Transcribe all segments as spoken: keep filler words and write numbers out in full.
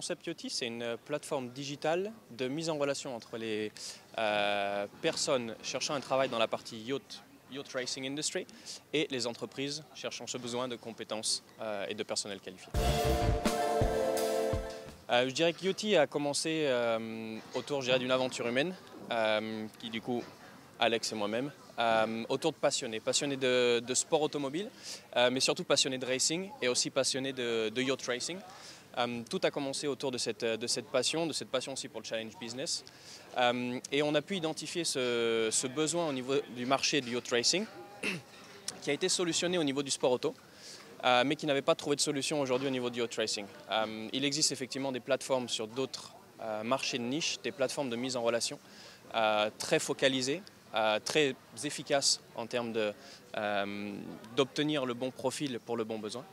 concept Yachty, c'est une plateforme digitale de mise en relation entre les euh, personnes cherchant un travail dans la partie yacht, yacht racing industry et les entreprises cherchant ce besoin de compétences euh, et de personnel qualifié. Euh, je dirais que Yachty a commencé euh, autour d'une aventure humaine, euh, qui du coup, Alex et moi-même, euh, autour de passionnés. Passionnés de, de sport automobile, euh, mais surtout passionnés de racing et aussi passionnés de, de yacht racing. Euh, tout a commencé autour de cette, de cette passion, de cette passion aussi pour le challenge business. Euh, et on a pu identifier ce, ce besoin au niveau du marché du yacht racing, qui a été solutionné au niveau du sport auto. Euh, mais qui n'avait pas trouvé de solution aujourd'hui au niveau du yacht racing. Euh, il existe effectivement des plateformes sur d'autres euh, marchés de niche, des plateformes de mise en relation euh, très focalisées, euh, très efficaces en termes d'obtenir euh, le bon profil pour le bon besoin.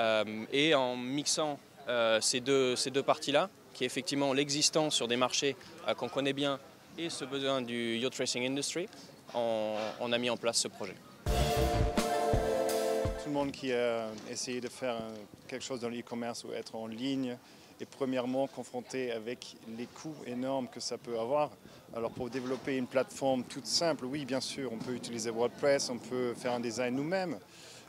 Euh, et en mixant euh, ces deux, ces deux parties-là, qui est effectivement l'existant sur des marchés euh, qu'on connaît bien et ce besoin du yacht racing industry, on, on a mis en place ce projet. Tout le monde qui a essayé de faire quelque chose dans l'e-commerce ou être en ligne est premièrement confronté avec les coûts énormes que ça peut avoir. Alors pour développer une plateforme toute simple, oui bien sûr on peut utiliser WordPress, on peut faire un design nous-mêmes,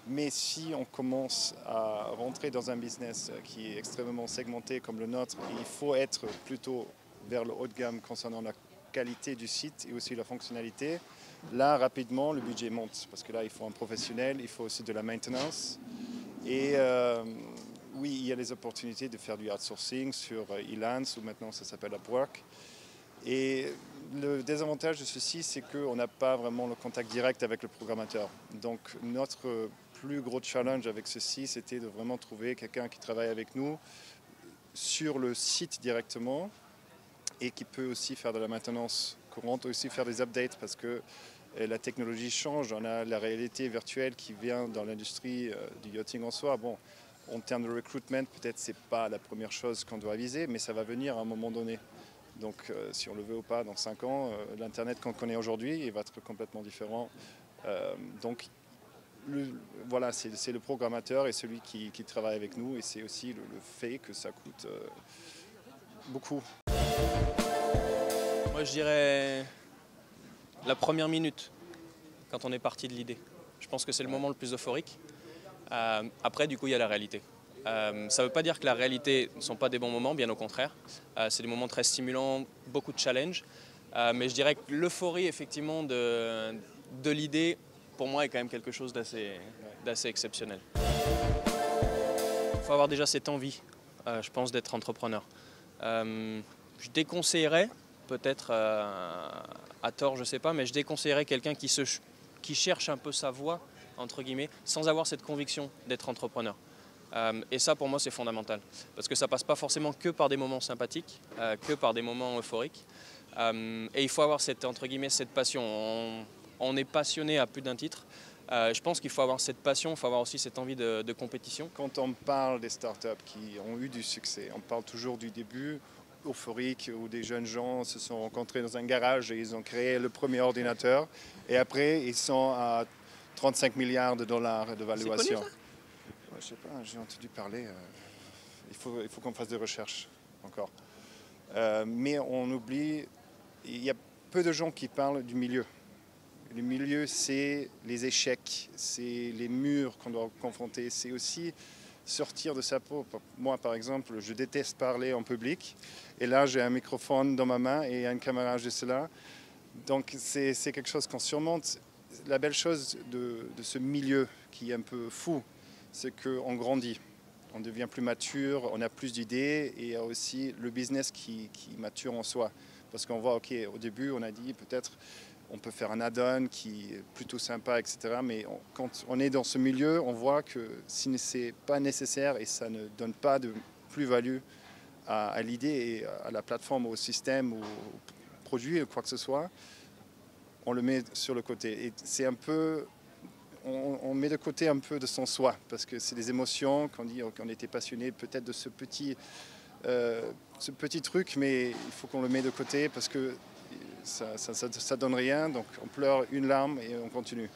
mais si on commence à rentrer dans un business qui est extrêmement segmenté comme le nôtre, il faut être plutôt vers le haut de gamme concernant la qualité du site et aussi la fonctionnalité, là rapidement le budget monte parce que là il faut un professionnel, il faut aussi de la maintenance et euh, oui il y a les opportunités de faire du outsourcing sur Elance ou maintenant ça s'appelle Upwork et le désavantage de ceci c'est qu'on n'a pas vraiment le contact direct avec le programmateur donc notre plus gros challenge avec ceci c'était de vraiment trouver quelqu'un qui travaille avec nous sur le site directement et qui peut aussi faire de la maintenance courante, aussi faire des updates parce que la technologie change, on a la réalité virtuelle qui vient dans l'industrie du yachting en soi. Bon, en termes de recruitment, peut-être c'est pas la première chose qu'on doit viser, mais ça va venir à un moment donné. Donc euh, si on le veut ou pas, dans cinq ans, euh, l'Internet qu'on connaît aujourd'hui, il va être complètement différent. Euh, donc le, voilà, c'est le programmateur et celui qui, qui travaille avec nous et c'est aussi le, le fait que ça coûte euh, beaucoup. Moi je dirais la première minute quand on est parti de l'idée. Je pense que c'est le moment le plus euphorique. Euh, après du coup il y a la réalité. Euh, ça ne veut pas dire que la réalité ne sont pas des bons moments, bien au contraire. Euh, c'est des moments très stimulants, beaucoup de challenges. Euh, mais je dirais que l'euphorie effectivement de, de l'idée pour moi est quand même quelque chose d'assez d'assez exceptionnel. Il faut avoir déjà cette envie, euh, je pense, d'être entrepreneur. Euh, je déconseillerais, peut-être euh, à tort, je ne sais pas, mais je déconseillerais quelqu'un qui, se ch qui cherche un peu sa voie, entre guillemets, sans avoir cette conviction d'être entrepreneur. Euh, et ça, pour moi, c'est fondamental. Parce que ça ne passe pas forcément que par des moments sympathiques, euh, que par des moments euphoriques. Euh, et il faut avoir cette, entre guillemets, cette passion. On, on est passionné à plus d'un titre. Euh, je pense qu'il faut avoir cette passion, il faut avoir aussi cette envie de, de compétition. Quand on parle des startups qui ont eu du succès, on parle toujours du début euphorique où des jeunes gens se sont rencontrés dans un garage et ils ont créé le premier ordinateur et après ils sont à trente-cinq milliards de dollars de valuation. Ouais, je sais pas, j'ai entendu parler. Euh, il faut, il faut qu'on fasse des recherches encore. Euh, mais on oublie, il y a peu de gens qui parlent du milieu. Le milieu, c'est les échecs, c'est les murs qu'on doit confronter, c'est aussi sortir de sa peau. Moi, par exemple, je déteste parler en public. Et là, j'ai un microphone dans ma main et une caméra de cela. Donc, c'est quelque chose qu'on surmonte. La belle chose de, de ce milieu qui est un peu fou, c'est qu'on grandit. On devient plus mature, on a plus d'idées et il y a aussi le business qui, qui mature en soi. Parce qu'on voit, OK, au début, on a dit peut-être on peut faire un add-on qui est plutôt sympa, et cetera. Mais on, quand on est dans ce milieu, on voit que si ce n'est pas nécessaire et ça ne donne pas de plus-value à, à l'idée et à la plateforme, au système, au, au produit, ou quoi que ce soit, on le met sur le côté. Et c'est un peu, on, on met de côté un peu de son soi parce que c'est des émotions qu'on dit qu'on était passionné peut-être de ce petit, euh, ce petit truc, mais il faut qu'on le mette de côté parce que ça, ça, ça, ça donne rien, donc on pleure une larme et on continue.